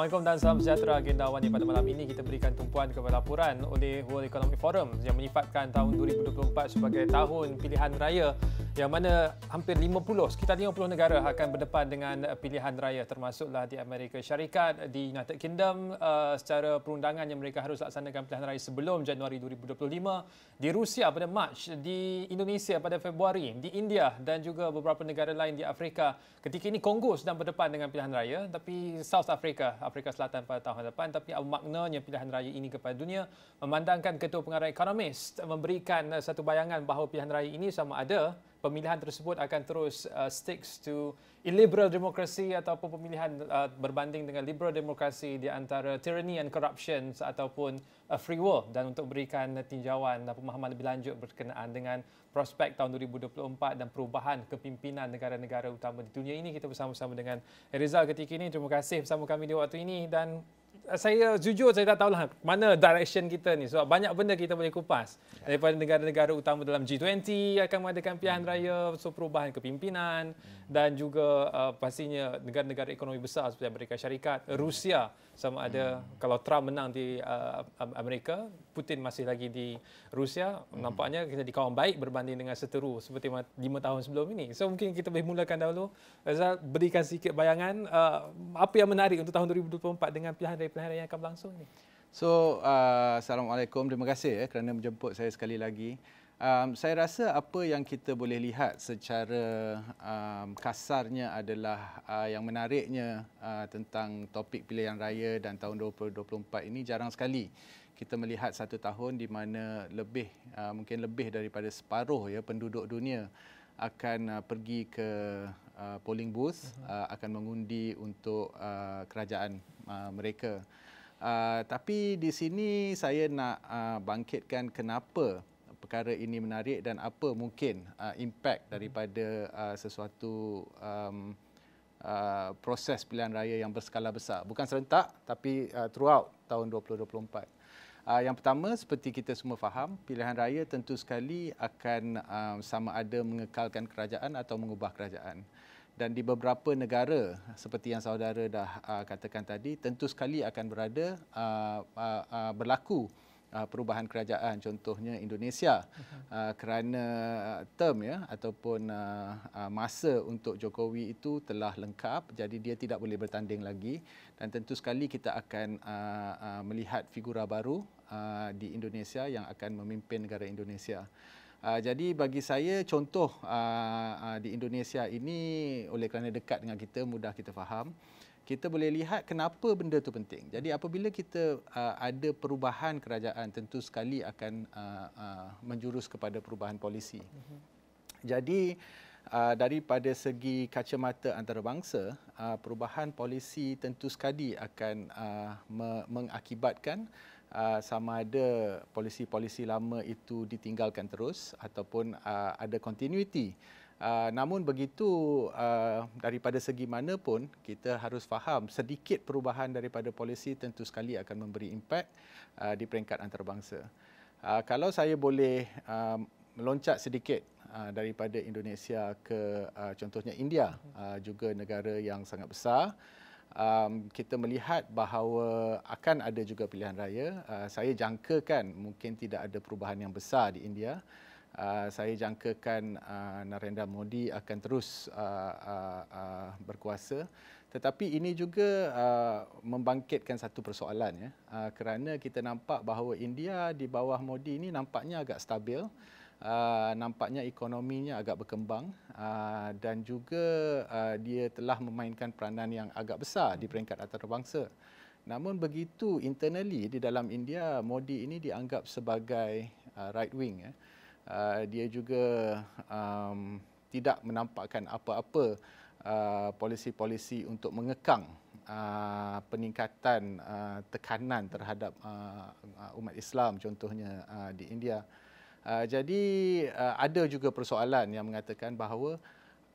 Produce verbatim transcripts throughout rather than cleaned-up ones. Assalamualaikum dan salam sejahtera. Agenda awani pada malam ini kita berikan tumpuan kepada laporan oleh World Economic Forum yang menyifatkan tahun dua ribu dua puluh empat sebagai tahun pilihan raya, yang mana hampir lima puluh, sekitar lima puluh negara akan berdepan dengan pilihan raya, termasuklah di Amerika Syarikat, di United Kingdom uh, secara perundangan yang mereka harus laksanakan pilihan raya sebelum Januari dua ribu dua puluh lima, di Rusia pada Mac, di Indonesia pada Februari, di India dan juga beberapa negara lain di Afrika. Ketika ini Kongo sedang berdepan dengan pilihan raya, tapi South Africa Afrika Selatan pada tahun depan. Tapi apa maknanya pilihan raya ini kepada dunia? Memandangkan Ketua Pengarah Ekonomis memberikan satu bayangan bahawa pilihan raya ini sama ada pemilihan tersebut akan terus uh, sticks to illiberal demokrasi ataupun pemilihan uh, berbanding dengan liberal demokrasi, di antara tyranny and corruption ataupun uh, free will. Dan untuk berikan tinjauan dan pemahaman lebih lanjut berkenaan dengan prospek tahun dua ribu dua puluh empat dan perubahan kepimpinan negara-negara utama di dunia ini, kita bersama-sama dengan Rizal ketika ini. Terima kasih bersama kami di waktu ini, dan saya jujur saya tak tahulah mana direction kita ni, sebab banyak benda kita boleh kupas. Daripada negara-negara utama dalam G dua puluh akan mengadakan pilihan raya, so perubahan kepimpinan, dan juga uh, pastinya negara-negara ekonomi besar seperti Amerika Syarikat, Rusia, sama ada kalau Trump menang di uh, Amerika, Putin masih lagi di Rusia, nampaknya kita di kawan baik berbanding dengan seteru seperti lima tahun sebelum ini. So mungkin kita boleh mulakan dahulu, Azhar, berikan sikit bayangan uh, apa yang menarik untuk tahun dua ribu dua puluh empat dengan pilihan raya pilihan raya yang akan berlangsung ni. So, uh, Assalamualaikum. Terima kasih eh, kerana menjemput saya sekali lagi. Um, saya rasa apa yang kita boleh lihat secara um, kasarnya adalah uh, yang menariknya uh, tentang topik pilihan raya dan tahun dua ribu dua puluh empat ini, jarang sekali kita melihat satu tahun di mana lebih, uh, mungkin lebih daripada separuh ya, penduduk dunia akan uh, pergi ke uh, polling booth, uh, akan mengundi untuk uh, kerajaan uh, mereka. Uh, tapi di sini saya nak uh, bangkitkan kenapa perkara ini menarik dan apa mungkin uh, impak daripada uh, sesuatu um, uh, proses pilihan raya yang berskala besar. Bukan serentak, tapi uh, throughout tahun dua ribu dua puluh empat. Uh, yang pertama, seperti kita semua faham, pilihan raya tentu sekali akan uh, sama ada mengekalkan kerajaan atau mengubah kerajaan. Dan di beberapa negara, seperti yang saudara dah uh, katakan tadi, tentu sekali akan berada uh, uh, uh, berlaku perubahan kerajaan, contohnya Indonesia, uh-huh. kerana term ya ataupun masa untuk Jokowi itu telah lengkap, jadi dia tidak boleh bertanding lagi, dan tentu sekali kita akan melihat figura baru di Indonesia yang akan memimpin negara Indonesia. Uh, jadi bagi saya contoh uh, uh, di Indonesia ini, oleh kerana dekat dengan kita, mudah kita faham, kita boleh lihat kenapa benda itu penting. Jadi apabila kita uh, ada perubahan kerajaan, tentu sekali akan uh, uh, menjurus kepada perubahan polisi. Jadi uh, daripada segi kacamata antarabangsa, uh, perubahan polisi tentu sekali akan uh, me- mengakibatkan Uh, sama ada polisi-polisi lama itu ditinggalkan terus ataupun uh, ada continuity. Uh, namun begitu, uh, daripada segi mana pun kita harus faham, sedikit perubahan daripada polisi tentu sekali akan memberi impak uh, di peringkat antarabangsa. Uh, kalau saya boleh uh, meloncat sedikit uh, daripada Indonesia ke uh, contohnya India, uh, juga negara yang sangat besar, Um, kita melihat bahawa akan ada juga pilihan raya. Uh, saya jangkakan mungkin tidak ada perubahan yang besar di India. Uh, saya jangkakan uh, Narendra Modi akan terus uh, uh, uh, berkuasa. Tetapi ini juga uh, membangkitkan satu persoalan ya. Uh, kerana kita nampak bahawa India di bawah Modi ini nampaknya agak stabil. Uh, nampaknya ekonominya agak berkembang, uh, dan juga uh, dia telah memainkan peranan yang agak besar di peringkat antarabangsa. Namun begitu, internally di dalam India, Modi ini dianggap sebagai uh, right wing. Eh. Uh, dia juga um, tidak menampakkan apa-apa uh, polisi-polisi untuk mengekang uh, peningkatan uh, tekanan terhadap uh, umat Islam, contohnya uh, di India. Uh, jadi uh, ada juga persoalan yang mengatakan bahawa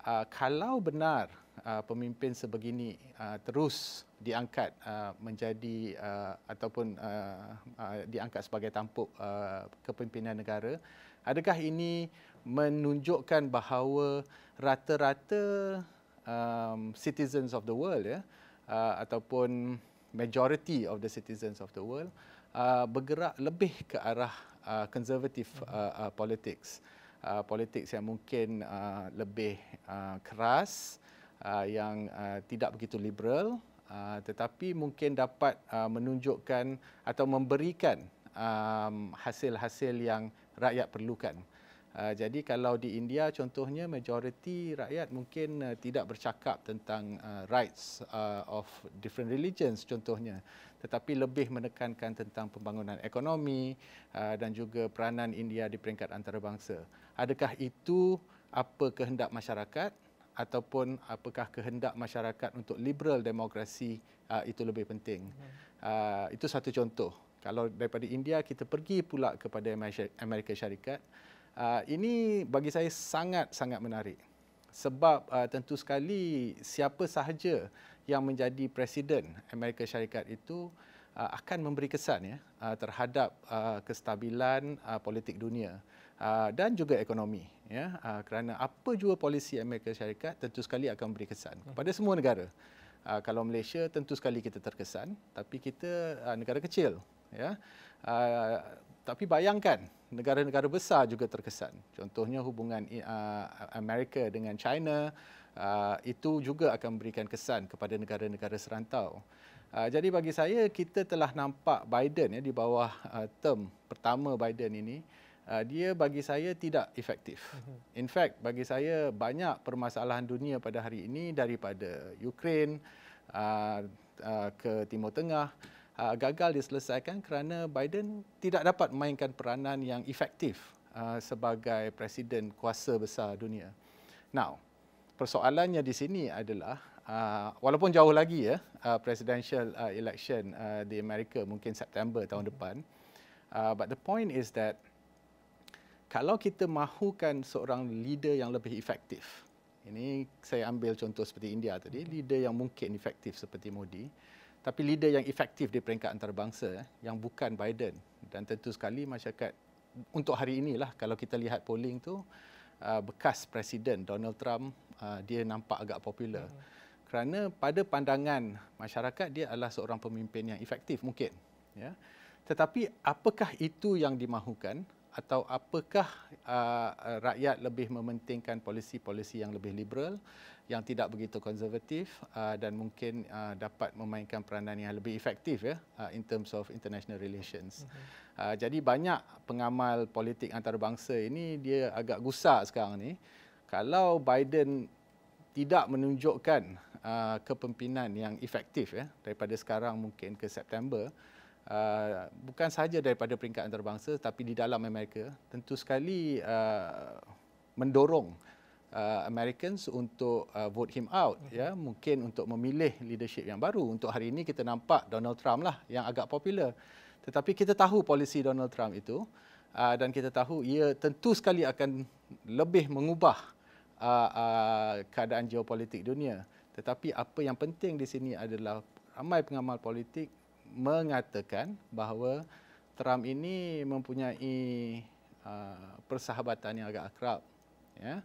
uh, kalau benar uh, pemimpin sebegini uh, terus diangkat uh, menjadi uh, ataupun uh, uh, diangkat sebagai tampuk uh, kepimpinan negara, adakah ini menunjukkan bahawa rata-rata um, citizens of the world ya, uh, ataupun majority of the citizens of the world uh, bergerak lebih ke arah uh, conservative uh, uh, politics. Uh, politics yang mungkin uh, lebih uh, keras, uh, yang uh, tidak begitu liberal, uh, tetapi mungkin dapat uh, menunjukkan atau memberikan um, hasil-hasil yang rakyat perlukan. Uh, jadi kalau di India contohnya, majoriti rakyat mungkin uh, tidak bercakap tentang uh, rights uh, of different religions contohnya, tetapi lebih menekankan tentang pembangunan ekonomi uh, dan juga peranan India di peringkat antarabangsa. Adakah itu apa kehendak masyarakat, ataupun apakah kehendak masyarakat untuk liberal demokrasi uh, itu lebih penting? Uh, itu satu contoh. Kalau daripada India kita pergi pula kepada Amerika Syarikat. Uh, ini bagi saya sangat-sangat menarik sebab uh, tentu sekali siapa sahaja yang menjadi presiden Amerika Syarikat itu uh, akan memberi kesan ya uh, terhadap uh, kestabilan uh, politik dunia uh, dan juga ekonomi ya uh, kerana apa jua polisi Amerika Syarikat tentu sekali akan memberi kesan kepada semua negara. Uh, kalau Malaysia tentu sekali kita terkesan, tapi kita uh, negara kecil ya. Uh, tapi bayangkan negara-negara besar juga terkesan. Contohnya hubungan uh, Amerika dengan China, uh, itu juga akan memberikan kesan kepada negara-negara serantau. Uh, jadi bagi saya, kita telah nampak Biden ya, di bawah uh, term pertama Biden ini, uh, dia bagi saya tidak efektif. In fact, bagi saya banyak permasalahan dunia pada hari ini, daripada Ukraine uh, uh, ke Timur Tengah, Uh, gagal diselesaikan kerana Biden tidak dapat memainkan peranan yang efektif uh, sebagai presiden kuasa besar dunia. Now, persoalannya di sini adalah uh, walaupun jauh lagi ya uh, presidential uh, election uh, di Amerika mungkin September tahun depan, uh, but the point is that kalau kita mahukan seorang leader yang lebih efektif, ini saya ambil contoh seperti India tadi, leader yang mungkin efektif seperti Modi, tapi leader yang efektif di peringkat antarabangsa eh, yang bukan Biden. Dan tentu sekali masyarakat untuk hari inilah, kalau kita lihat polling tu, uh, bekas Presiden Donald Trump uh, dia nampak agak popular. Hmm. Kerana pada pandangan masyarakat dia adalah seorang pemimpin yang efektif mungkin. Ya. Tetapi apakah itu yang dimahukan, atau apakah uh, rakyat lebih mementingkan polisi-polisi yang lebih liberal, yang tidak begitu konservatif uh, dan mungkin uh, dapat memainkan peranan yang lebih efektif ya uh, in terms of international relations. Mm-hmm. uh, jadi banyak pengamal politik antarabangsa ini dia agak gusar sekarang ni. Kalau Biden tidak menunjukkan uh, kepimpinan yang efektif ya daripada sekarang mungkin ke September, uh, bukan sahaja daripada peringkat antarabangsa tapi di dalam Amerika, tentu sekali uh, mendorong Uh, Americans untuk uh, vote him out, mm-hmm. ya, mungkin untuk memilih leadership yang baru. Untuk hari ini kita nampak Donald Trump lah yang agak popular, tetapi kita tahu polisi Donald Trump itu uh, dan kita tahu ia tentu sekali akan lebih mengubah uh, uh, keadaan geopolitik dunia. Tetapi apa yang penting di sini adalah ramai pengamal politik mengatakan bahawa Trump ini mempunyai uh, persahabatan yang agak akrab, ya.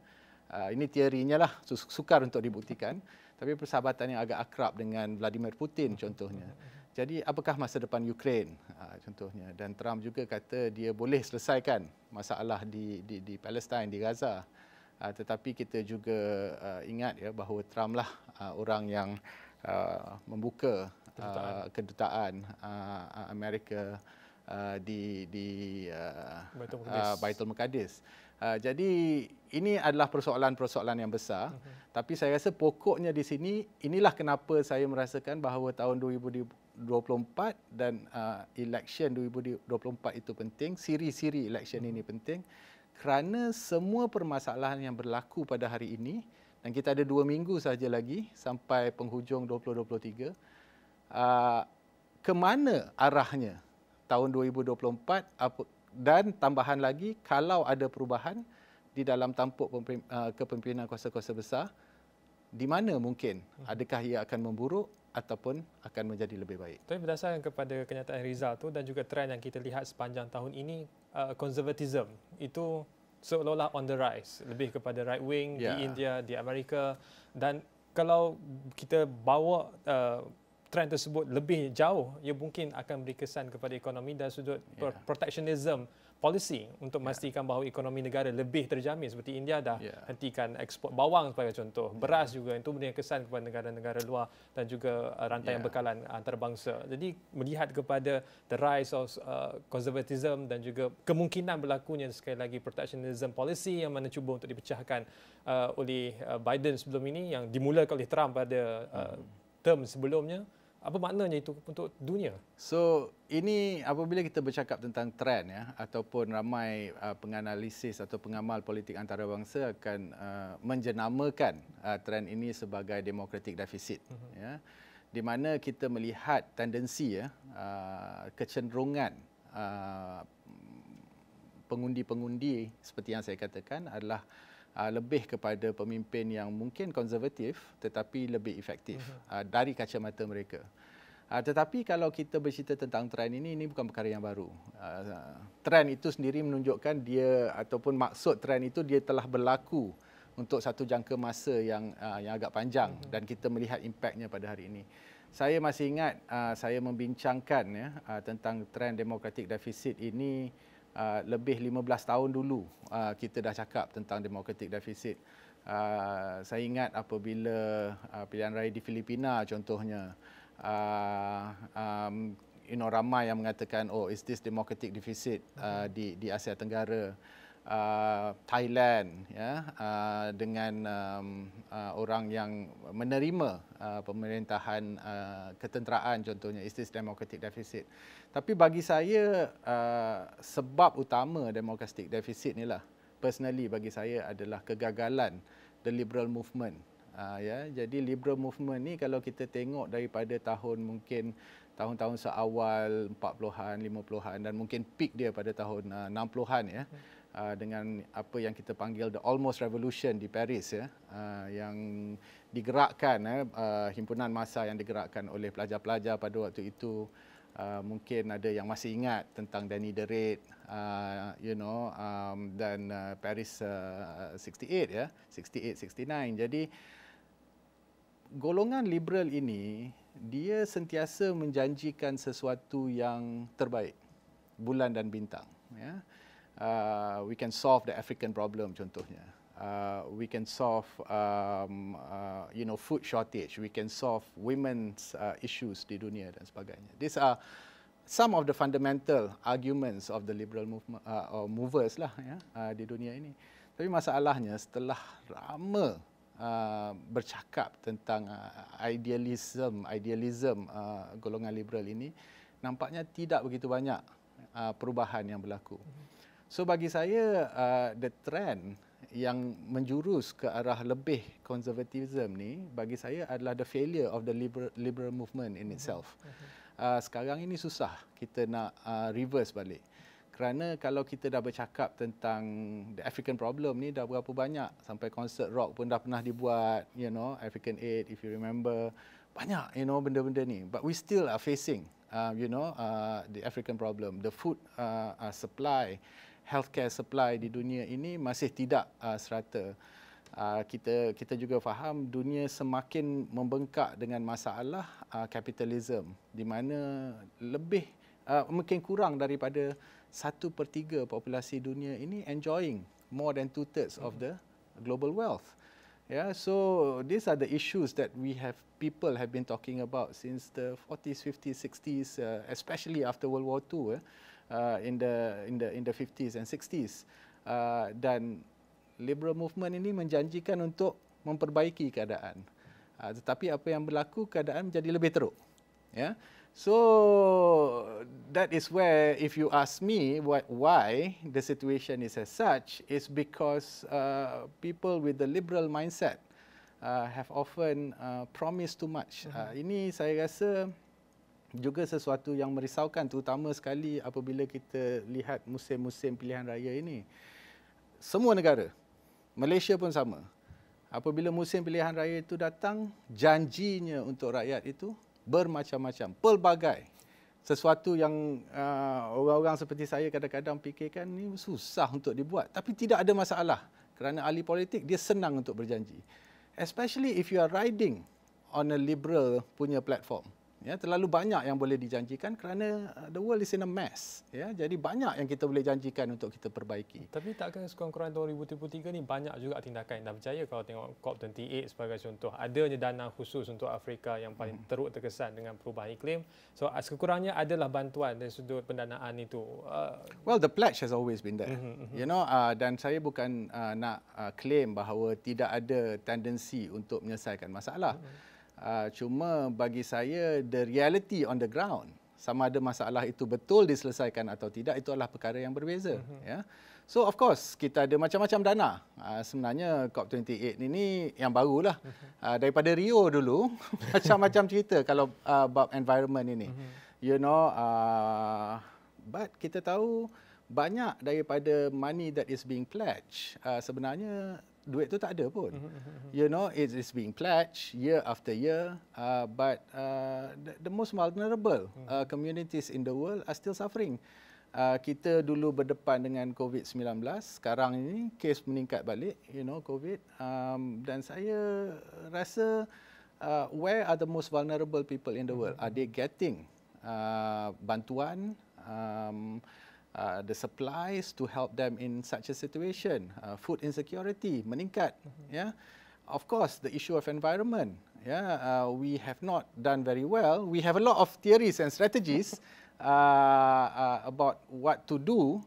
Uh, ini teorinya lah, sukar untuk dibuktikan. Tapi persahabatan yang agak akrab dengan Vladimir Putin contohnya. Jadi apakah masa depan Ukraine uh, contohnya. Dan Trump juga kata dia boleh selesaikan masalah di, di, di Palestin, di Gaza. Uh, tetapi kita juga uh, ingat ya bahawa Trump lah uh, orang yang uh, membuka uh, kedutaan uh, Amerika uh, di, di uh, uh, Baitul Maqdis. Uh, jadi ini adalah persoalan-persoalan yang besar, uh-huh. tapi saya rasa pokoknya di sini, inilah kenapa saya merasakan bahawa tahun dua ribu dua puluh empat dan uh, election dua ribu dua puluh empat itu penting, siri-siri election uh-huh. ini penting, kerana semua permasalahan yang berlaku pada hari ini, dan kita ada dua minggu saja lagi sampai penghujung dua ribu dua puluh tiga, uh, ke mana arahnya tahun dua ribu dua puluh empat, apa, dan tambahan lagi, kalau ada perubahan di dalam tampuk kepimpinan kuasa-kuasa besar, di mana mungkin adakah ia akan memburuk ataupun akan menjadi lebih baik. Tapi berdasarkan kepada kenyataan Rizal tu dan juga trend yang kita lihat sepanjang tahun ini, konservatism uh, itu seolah-olah on the rise, lebih kepada right wing yeah. di India, di Amerika, dan kalau kita bawa uh, trend tersebut lebih jauh, ia mungkin akan beri kesan kepada ekonomi dan sudut yeah. protectionism policy untuk memastikan yeah. bahawa ekonomi negara lebih terjamin, seperti India dah yeah. hentikan ekspor bawang sebagai contoh, beras yeah. juga itu memberi kesan kepada negara-negara luar dan juga rantai yeah. yang bekalan antarabangsa. Jadi melihat kepada the rise of uh, conservatism dan juga kemungkinan berlakunya sekali lagi protectionism policy yang mana cuba untuk dipecahkan uh, oleh uh, Biden sebelum ini, yang dimulakan oleh Trump pada uh, term sebelumnya, apa maknanya itu untuk dunia? So, ini apabila kita bercakap tentang trend ya, ataupun ramai uh, penganalisis atau pengamal politik antarabangsa akan uh, menjenamakan uh, trend ini sebagai democratic deficit. Uh-huh. Ya, di mana kita melihat tendensi ya, uh, kecenderungan uh, pengundi-pengundi seperti yang saya katakan adalah lebih kepada pemimpin yang mungkin konservatif tetapi lebih efektif uh-huh. dari kacamata mereka. Tetapi kalau kita bercerita tentang trend ini, ini bukan perkara yang baru. Trend itu sendiri menunjukkan dia, ataupun maksud trend itu dia telah berlaku untuk satu jangka masa yang yang agak panjang uh-huh. dan kita melihat impaknya pada hari ini. Saya masih ingat saya membincangkan ya, tentang trend democratic deficit ini Uh, lebih lima belas tahun dulu uh, kita dah cakap tentang democratic deficit. Uh, saya ingat apabila uh, pilihan raya di Filipina contohnya, uh, um, you know, ramai yang mengatakan, oh, is this democratic deficit uh, di, di Asia Tenggara. Uh, Thailand ya, uh, dengan um, uh, orang yang menerima uh, pemerintahan uh, ketenteraan contohnya, is this democratic deficit. Tapi bagi saya uh, sebab utama democratic deficit ni lah, personally bagi saya adalah kegagalan the liberal movement. Uh, ya, jadi liberal movement ni kalau kita tengok daripada tahun mungkin tahun-tahun seawal empat puluhan, lima puluhan dan mungkin peak dia pada tahun uh, enam puluhan ya. Hmm. Uh, dengan apa yang kita panggil the almost revolution di Paris ya, uh, yang digerakkan eh, uh, himpunan massa yang digerakkan oleh pelajar-pelajar pada waktu itu. Uh, mungkin ada yang masih ingat tentang Danny the Red, uh, you know, um, dan uh, Paris uh, enam lapan ya, enam lapan enam sembilan. Jadi golongan liberal ini dia sentiasa menjanjikan sesuatu yang terbaik, bulan dan bintang ya. Uh, we can solve the African problem contohnya. Uh, we can solve um, uh, you know, food shortage. We can solve women's uh, issues di dunia dan sebagainya. These are some of the fundamental arguments of the liberal movement, uh, or movers lah ya, uh, di dunia ini. Tapi masalahnya setelah lama uh, bercakap tentang uh, idealism, idealism uh, golongan liberal ini, nampaknya tidak begitu banyak uh, perubahan yang berlaku. So bagi saya uh, the trend yang menjurus ke arah lebih konservatism ni bagi saya adalah the failure of the liberal, liberal movement in itself. Uh, sekarang ini susah kita nak uh, reverse balik. Kerana kalau kita dah bercakap tentang the African problem ni dah berapa banyak, sampai konsert rock pun dah pernah dibuat, you know, African Aid if you remember. Banyak you know benda-benda ni, but we still are facing uh, you know uh, the African problem, the food uh, uh, supply, healthcare supply di dunia ini masih tidak uh, serata. Uh, kita kita juga faham dunia semakin membengkak dengan masalah kapitalisme, uh, di mana lebih uh, mungkin kurang daripada satu per tiga populasi dunia ini enjoying more than two-thirds of the global wealth. Yeah, so these are the issues that we have people have been talking about since the forties, fifties, sixties, uh, especially after World War Two. Eh. Uh, in the in the in the fifties and sixties, uh, dan liberal movement ini menjanjikan untuk memperbaiki keadaan, uh, tetapi apa yang berlaku keadaan menjadi lebih teruk. Yeah, so that is where if you ask me why, why the situation is as such is because uh, people with the liberal mindset uh, have often uh, promised too much. Uh, ini saya rasa juga sesuatu yang merisaukan, terutama sekali apabila kita lihat musim-musim pilihan raya ini. Semua negara, Malaysia pun sama. Apabila musim pilihan raya itu datang, janjinya untuk rakyat itu bermacam-macam, pelbagai. Sesuatu yang uh, orang-orang seperti saya kadang-kadang fikirkan ini susah untuk dibuat. Tapi tidak ada masalah kerana ahli politik dia senang untuk berjanji. Especially if you are riding on a liberal punya platform. Ya, terlalu banyak yang boleh dijanjikan kerana the world is in a mess. Ya, jadi banyak yang kita boleh janjikan untuk kita perbaiki. Tapi takkah sekurang-kurang tahun dua ribu dua puluh tiga ni banyak juga tindakan yang dah berjaya. Kalau tengok COP dua puluh lapan sebagai contoh, adanya dana khusus untuk Afrika yang paling teruk terkesan dengan perubahan iklim. So sekurangnya adalah bantuan dari sudut pendanaan itu. Uh... Well, the pledge has always been there. Mm-hmm. You know, uh, dan saya bukan uh, nak uh, claim bahawa tidak ada tendensi untuk menyelesaikan masalah. Mm-hmm. Uh, cuma bagi saya, the reality on the ground, sama ada masalah itu betul diselesaikan atau tidak, itu adalah perkara yang berbeza. Mm-hmm. Ya. So of course, kita ada macam-macam dana. Uh, sebenarnya COP dua puluh lapan ini yang barulah. Mm-hmm. Uh, daripada Rio dulu, macam-macam cerita kalau uh, bab environment ini. Mm-hmm. You know, uh, but kita tahu banyak daripada money that is being pledged, uh, sebenarnya duit tu tak ada pun. You know, it is being pledged year after year, uh, but uh, the, the most vulnerable uh, communities in the world are still suffering. Uh, kita dulu berdepan dengan COVID sembilan belas, sekarang ini kes meningkat balik, you know, COVID. Um, dan saya rasa, uh, where are the most vulnerable people in the world? Are they getting uh, bantuan? Um, Uh, the supplies to help them in such a situation, uh, food insecurity meningkat. Mm-hmm. Yeah, of course the issue of environment. Yeah, uh, we have not done very well. We have a lot of theories and strategies uh, uh, about what to do,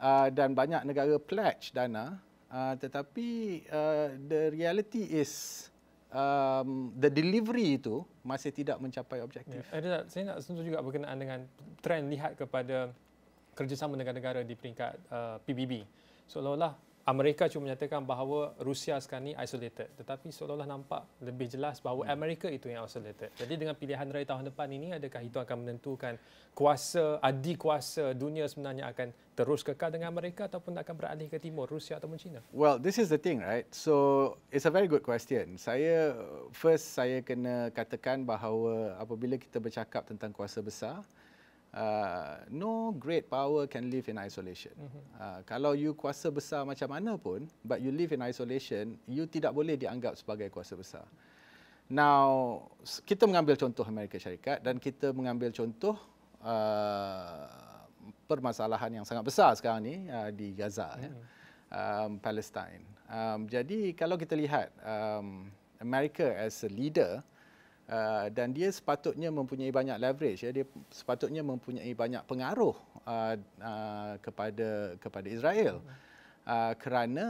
uh, dan banyak negara pledge dana. Uh, tetapi uh, the reality is, Um, the delivery itu masih tidak mencapai objektif. Yeah. Saya nak sentuh juga berkenaan dengan trend lihat kepada kerjasama negara-negara di peringkat uh, P B B. Seolah-olah Amerika cuma menyatakan bahawa Rusia sekarang ini isolated, tetapi seolah-olah nampak lebih jelas bahawa Amerika itu yang isolated. Jadi dengan pilihan raya tahun depan ini, adakah itu akan menentukan kuasa, adi kuasa dunia sebenarnya akan terus kekal dengan Amerika ataupun akan beralih ke timur, Rusia ataupun China? Well, this is the thing, right? So, it's a very good question. Saya, first saya kena katakan bahawa apabila kita bercakap tentang kuasa besar, Uh, no great power can live in isolation. Mm-hmm. uh, Kalau you kuasa besar macam mana pun, but you live in isolation, you tidak boleh dianggap sebagai kuasa besar. Now, kita mengambil contoh Amerika Syarikat dan kita mengambil contoh uh, permasalahan yang sangat besar sekarang ni uh, di Gaza, mm-hmm. ya, um, Palestine. um, Jadi kalau kita lihat um, Amerika as a leader, Uh, dan dia sepatutnya mempunyai banyak leverage, ya. Dia sepatutnya mempunyai banyak pengaruh uh, uh, kepada kepada Israel, uh, kerana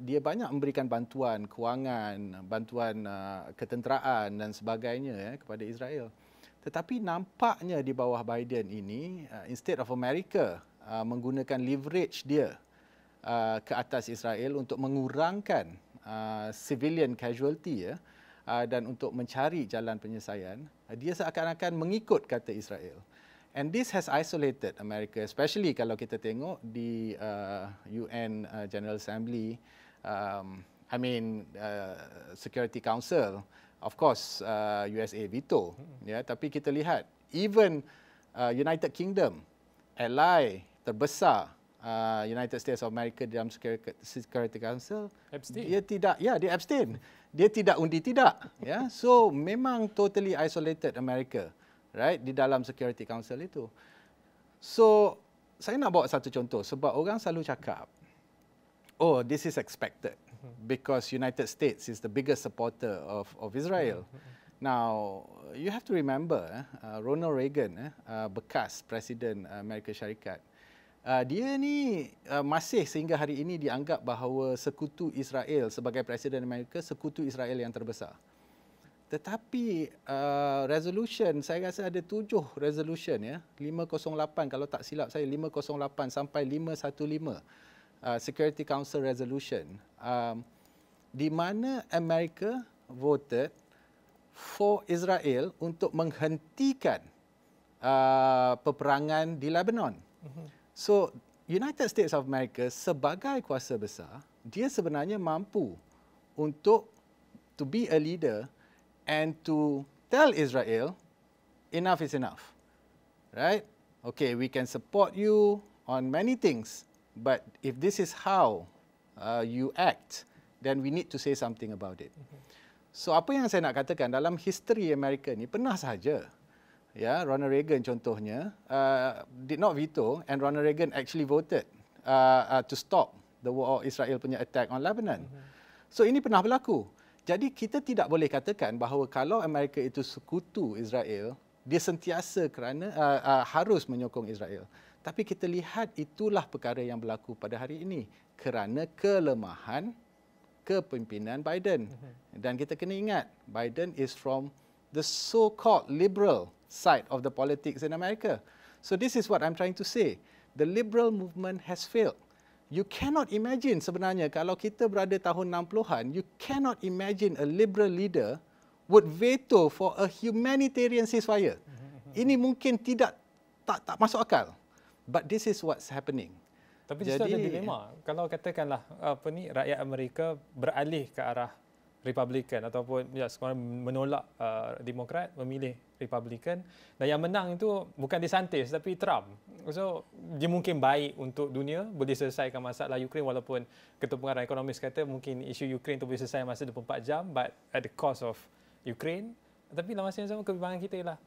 dia banyak memberikan bantuan kewangan, bantuan uh, ketenteraan dan sebagainya, ya, kepada Israel. Tetapi nampaknya di bawah Biden ini, uh, instead of America uh, menggunakan leverage dia uh, ke atas Israel untuk mengurangkan uh, civilian casualty, ya, dan untuk mencari jalan penyelesaian, dia seakan-akan mengikut kata Israel. And this has isolated America, especially kalau kita tengok di uh, U N uh, General Assembly, um, I mean uh, Security Council, of course uh, U S A veto. Ya, tapi kita lihat, even uh, United Kingdom, ally terbesar Uh, United States of America dalam Security Council, abstain. Dia tidak, ya, dia abstain, dia tidak undi tidak, ya. So memang totally isolated America, right, di dalam Security Council itu. So saya nak bawa satu contoh, sebab orang selalu cakap, oh, this is expected because United States is the biggest supporter of of Israel. Now you have to remember, uh, Ronald Reagan, uh, bekas Presiden Amerika Syarikat. Uh, dia ni uh, masih sehingga hari ini dianggap bahawa sekutu Israel sebagai Presiden Amerika, sekutu Israel yang terbesar. Tetapi uh, resolution, saya rasa ada tujuh resolution, ya, lima kosong lapan kalau tak silap saya, lima kosong lapan sampai lima satu lima, uh, Security Council Resolution, um, di mana Amerika voted for Israel untuk menghentikan uh, peperangan di Lebanon. Mm-hmm. So, United States of America sebagai kuasa besar, dia sebenarnya mampu untuk to be a leader and to tell Israel, enough is enough. Right? Okay, we can support you on many things, but if this is how uh, you act, then we need to say something about it. So, apa yang saya nak katakan, dalam history Amerika ni, pernah sahaja ya, Ronald Reagan contohnya, uh, did not veto, and Ronald Reagan actually voted uh, uh, to stop the war, Israel punya attack on Lebanon. Mm-hmm. So ini pernah berlaku. Jadi kita tidak boleh katakan bahawa kalau Amerika itu sekutu Israel, dia sentiasa kerana uh, uh, harus menyokong Israel. Tapi kita lihat itulah perkara yang berlaku pada hari ini kerana kelemahan kepimpinan Biden. Dan kita kena ingat, Biden is from the so-called liberal side of the politics in America. So this is what I'm trying to say. The liberal movement has failed. You cannot imagine sebenarnya kalau kita berada tahun enam puluhan, you cannot imagine a liberal leader would veto for a humanitarian ceasefire. Ini mungkin tidak tak tak masuk akal. But this is what's happening. Tapi justru ada dilema. Kalau katakanlah apa ni, rakyat Amerika beralih ke arah Republican ataupun ya, menolak uh, Demokrat, memilih Republican, dan yang menang itu bukan DeSantis tapi Trump. So dia mungkin baik untuk dunia, boleh selesaikan masalah Ukraine, walaupun ketua pengarah ekonomis kata mungkin isu Ukraine itu boleh selesai masa dua puluh empat jam, but at the cost of Ukraine. Tapi dalam masa yang sama kebimbangan kita ialah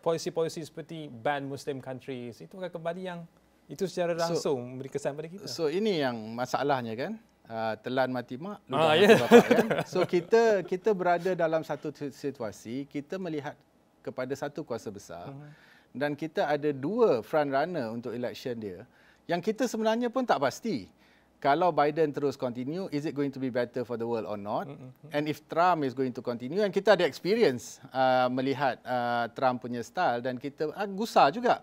polisi-polisi seperti ban Muslim countries itu akan kembali, yang itu secara langsung so, memberi kesan pada kita. So ini yang masalahnya kan, uh, telan mati mak, ludah ah, mati yeah. bapak kan. So kita kita berada dalam satu situasi, kita melihat kepada satu kuasa besar, uh-huh. dan kita ada dua front runner untuk election dia, yang kita sebenarnya pun tak pasti. Kalau Biden terus continue, is it going to be better for the world or not? Mm-hmm. And if Trump is going to continue, and kita ada experience uh, melihat uh, Trump punya style, dan kita uh, gusar juga.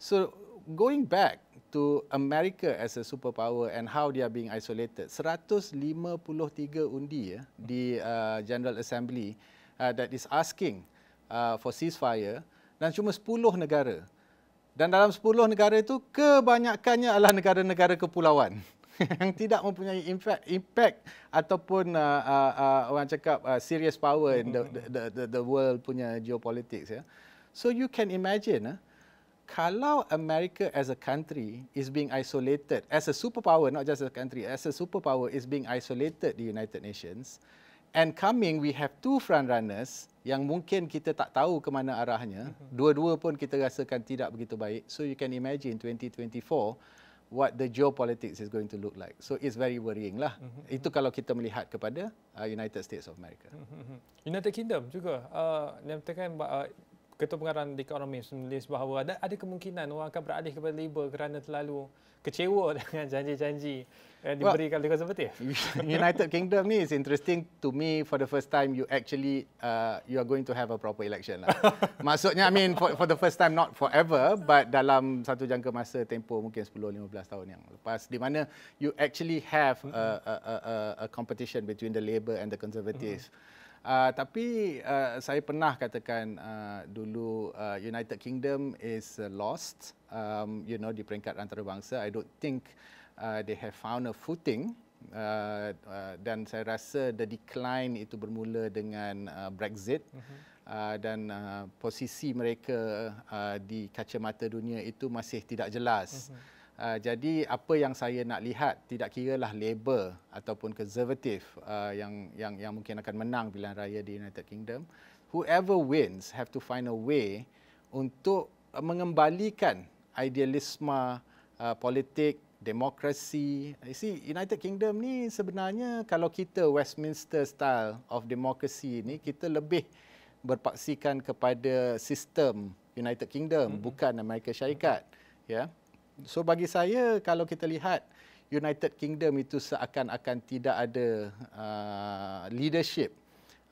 So going back to America as a superpower and how they are being isolated, seratus lima puluh tiga undi ya, di uh, General Assembly uh, that is asking uh, for ceasefire, dan cuma sepuluh negara. Dan dalam sepuluh negara itu, kebanyakannya adalah negara-negara kepulauan. Yang tidak mempunyai impact, impact ataupun uh, uh, uh, orang cakap uh, serious power in the, the, the, the world punya geopolitics. Yeah. So you can imagine, uh, kalau America as a country is being isolated, as a superpower, not just a country, as a superpower is being isolated di United Nations, and coming we have two front runners yang mungkin kita tak tahu ke mana arahnya, dua-dua pun kita rasakan tidak begitu baik. So you can imagine twenty twenty-four, what the geopolitics is going to look like. So it's very worrying lah. Mm-hmm. Itu kalau kita melihat kepada uh, United States of America. Mm-hmm. United Kingdom juga. Uh, nyatakan uh, Ketua Pengarah The Economist menulis bahawa ada, ada kemungkinan orang akan beralih kepada Labour kerana terlalu kecewa dengan janji-janji yang diberikan oleh konservatif. United Kingdom ni is interesting to me for the first time. You actually uh, you are going to have a proper election lah. Maksudnya I mean for, for the first time, not forever, but dalam satu jangka masa tempoh mungkin sepuluh lima belas tahun yang lepas, di mana you actually have a, a, a, a competition between the Labour and the Conservatives. Mm-hmm. Uh, tapi uh, saya pernah katakan uh, dulu uh, United Kingdom is uh, lost, um, you know, di peringkat antarabangsa. I don't think uh, they have found a footing, uh, uh, dan saya rasa the decline itu bermula dengan uh, Brexit, mm-hmm. uh, dan uh, posisi mereka uh, di kacamata dunia itu masih tidak jelas. Mm-hmm. Uh, jadi apa yang saya nak lihat, tidak kiralah Labour ataupun Conservative uh, yang yang yang mungkin akan menang pilihan raya di United Kingdom, whoever wins have to find a way untuk uh, mengembalikan idealisme uh, politik, demokrasi. You see, United Kingdom ni sebenarnya kalau kita Westminster style of democracy ni, kita lebih berpaksikan kepada sistem United Kingdom, mm-hmm. bukan Amerika Syarikat, ya. Yeah. So bagi saya, kalau kita lihat United Kingdom itu seakan-akan tidak ada uh, leadership.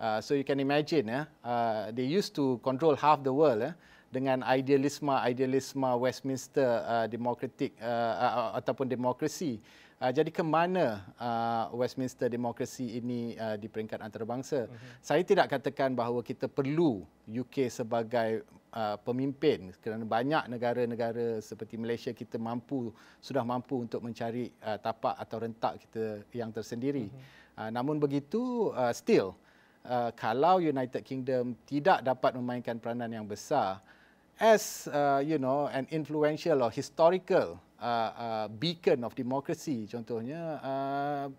Uh, so you can imagine, eh, uh, they used to control half the world eh, dengan idealisme-idealisme Westminster uh, democratic uh, ataupun demokrasi. Uh, jadi ke mana uh, Westminster demokrasi ini uh, di peringkat antarabangsa? Mm-hmm. Saya tidak katakan bahawa kita perlu U K sebagai uh, pemimpin, kerana banyak negara-negara seperti Malaysia kita mampu, sudah mampu untuk mencari uh, tapak atau rentak kita yang tersendiri. Mm-hmm. Uh, namun begitu, uh, still, uh, kalau United Kingdom tidak dapat memainkan peranan yang besar, as uh, you know, an influential or historical Uh, uh, beacon of democracy contohnya, uh,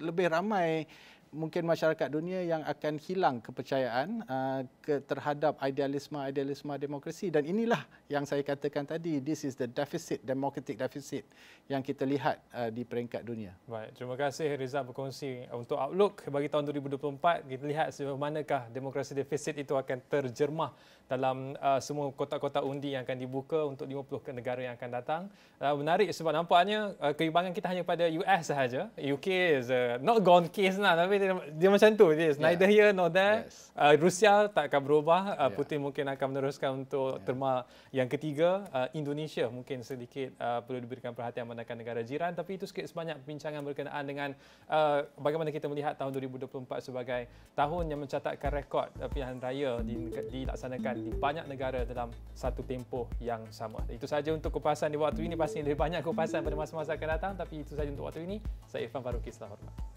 lebih ramai mungkin masyarakat dunia yang akan hilang kepercayaan uh, ke, terhadap idealisme-idealisme demokrasi. Dan inilah yang saya katakan tadi, this is the deficit, democratic deficit yang kita lihat uh, di peringkat dunia. Baik, terima kasih Rizal berkongsi untuk outlook bagi tahun dua ribu dua puluh empat. Kita lihat sejauh manakah demokrasi defisit itu akan terjermah dalam uh, semua kotak-kotak undi yang akan dibuka untuk lima puluh negara yang akan datang. Uh, menarik sebab nampaknya uh, keibangan kita hanya pada U S sahaja. U K is uh, not gone case lah, tapi dia, dia macam tu. Dia neither yeah. here nor there. Yes. Uh, Rusia tak akan berubah. Uh, Putin yeah. mungkin akan meneruskan untuk yeah. terma yang ketiga. Uh, Indonesia mungkin sedikit uh, perlu diberikan perhatian manakala negara jiran. Tapi itu sikit sebanyak perbincangan berkenaan dengan uh, bagaimana kita melihat tahun dua ribu dua puluh empat sebagai tahun yang mencatatkan rekod uh, pilihan raya dilaksanakan di banyak negara dalam satu tempoh yang sama. Itu sahaja untuk kupasan di waktu ini. Pasti lebih banyak kupasan pada masa-masa akan datang. Tapi itu sahaja untuk waktu ini. Saya Irfan Farouk, salam hormat.